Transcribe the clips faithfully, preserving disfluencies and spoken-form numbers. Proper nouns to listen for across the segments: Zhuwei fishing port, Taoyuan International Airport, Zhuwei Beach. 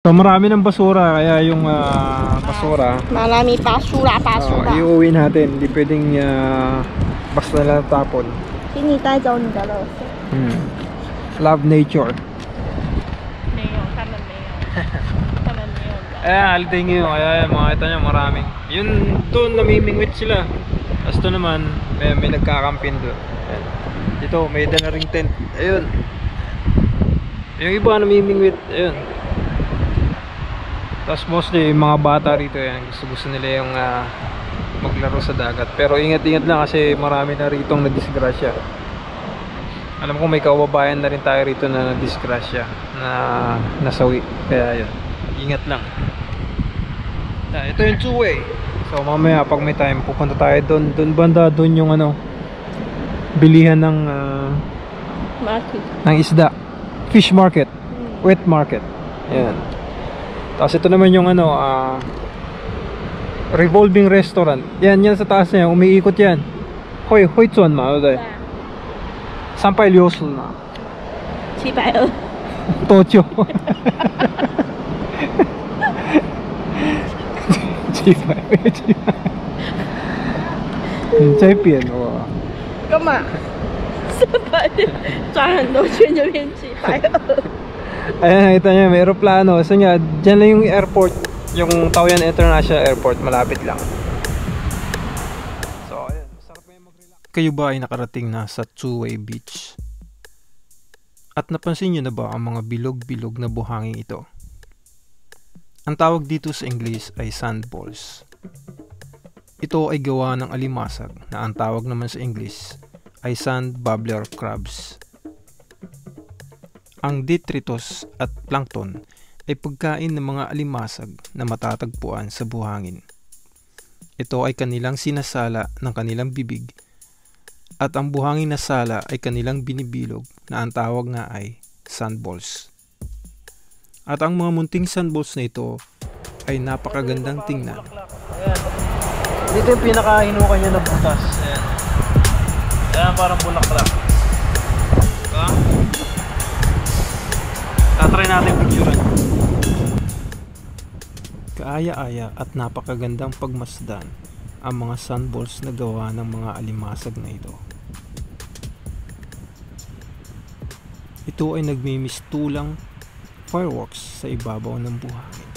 So marami ng basura, kaya yung uh, basura marami basura, basura uh, iuwi natin, hindi pwedeng uh, basta lang tapon. Hmm. Love nature. Eh, haliday ngayon, kaya makita nyo maraming yun doon, namimingwit sila. Tapos doon naman, may, may nagkakampin doon. Dito, may dala ring tent, ayun. Yung iba namimingwit, ayun. Tapos mostly yung mga bata rito, yan, gusto gusto nila yung uh, maglaro sa dagat. Pero ingat-ingat lang kasi marami na rito ang nadisgrasya. Alam ko may kababayan na rin tayo rito na nadisgrasya, na nasawi. Kaya yun, ingat lang. Ito yung Zhuwei. So mamaya pag may time pupunta tayo doon, doon banda, doon yung ano, bilihan ng uh, market ng isda. Fish market, wet market. Yan. Tapos ito naman yung ano, uh, revolving restaurant. Yan, yan sa taas na yan. Umiikot yan. Hoy, hoy, tsuan ma. Ano tayo? Sampai lyosul na. Sibayo. Tokyo. Sibayo. Sibayo. Sibayo. Gama? Sibayo. Tsuan, tokyo nyo rin sibayo. Ayan, nakita nyo, may aeroplano. So nga, dyan lang yung airport, yung Taoyuan International Airport, malapit lang. So, ayan, masarap na yung mag-relax. Kayo ba ay nakarating na sa Zhuwei Beach? At napansin nyo na ba ang mga bilog-bilog na buhangin ito? Ang tawag dito sa English ay sandballs. Ito ay gawa ng alimasag na ang tawag naman sa English ay sand bubbler crabs. Ang detritus at plankton ay pagkain ng mga alimasag na matatagpuan sa buhangin. Ito ay kanilang sinasala ng kanilang bibig at ang buhangin na sala ay kanilang binibilog na ang tawag nga ay sandballs. At ang mga munting sandballs na ito ay napakagandang tingnan. Dito yung pinakahinukan niya na butas. Ayan. Ayan, parang bulaklak. Diba? Tatry natin picturean. Kaaya-aya at napakagandang pagmasdan ang mga sandballs na gawa ng mga alimasag na ito. Ito ay nagmimistulang fireworks sa ibabaw ng buhangin.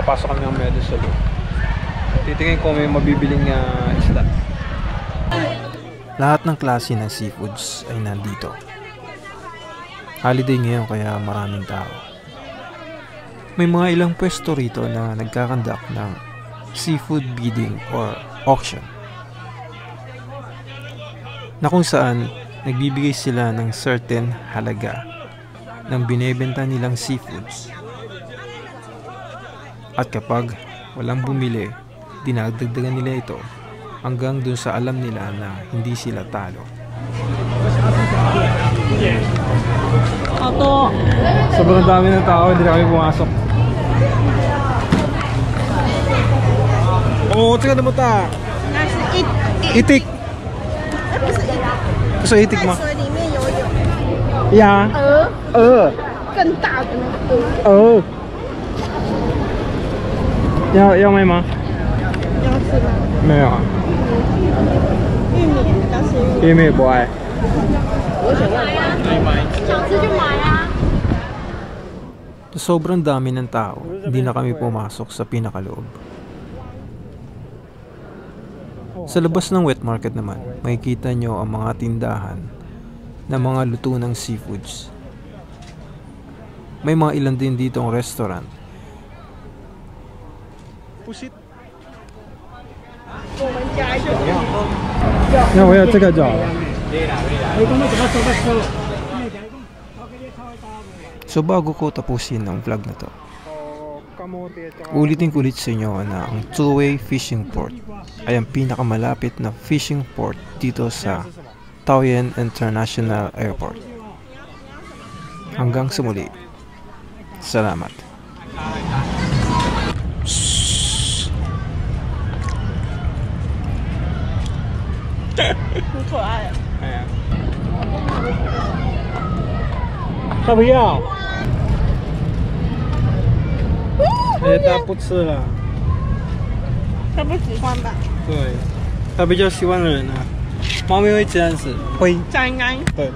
Papasok kami ng medyo sa loob. Titingin ko may mabibiling uh, isla. Lahat ng klase ng seafoods ay nandito. Holiday ngayon kaya maraming tao. May mga ilang pwesto rito na nagkakandak ng seafood bidding or auction, na kung saan nagbibigay sila ng certain halaga ng binebenta nilang seafoods. At kapag walang bumili, dinadagdagan nila ito hanggang dun sa alam nila na hindi sila talo. Ato! Sobrang dami ng tao, hindi na kami pumasok. Oo, tsaka na mata! Itik! Gusto itik mo? Yeah! Oo! Oo! 要要卖吗？要吃吗？没有啊。玉米，想吃玉米。玉米不爱。我想要买，可以买。想吃就买啊。Sobrang dami ng tao, hindi na kami pumasok sa pinakaloob. Sa labas ng wet market naman, makikita nyo ang mga tindahan na mga luto ng seafoods. May mga ilan din dito ang restaurant. Pusit. So bago ko tapusin ang vlog na to, ulitin ko ulit sa inyo na ang Zhuwei Fishing Port ay ang pinakamalapit na fishing port dito sa Taoyuan International Airport. Hanggang sa muli. Salamat. Sabiyaw. 哎，他不吃了。他不喜欢吧？对，他比较喜欢人啊。猫咪会这样子，会。沾干。对。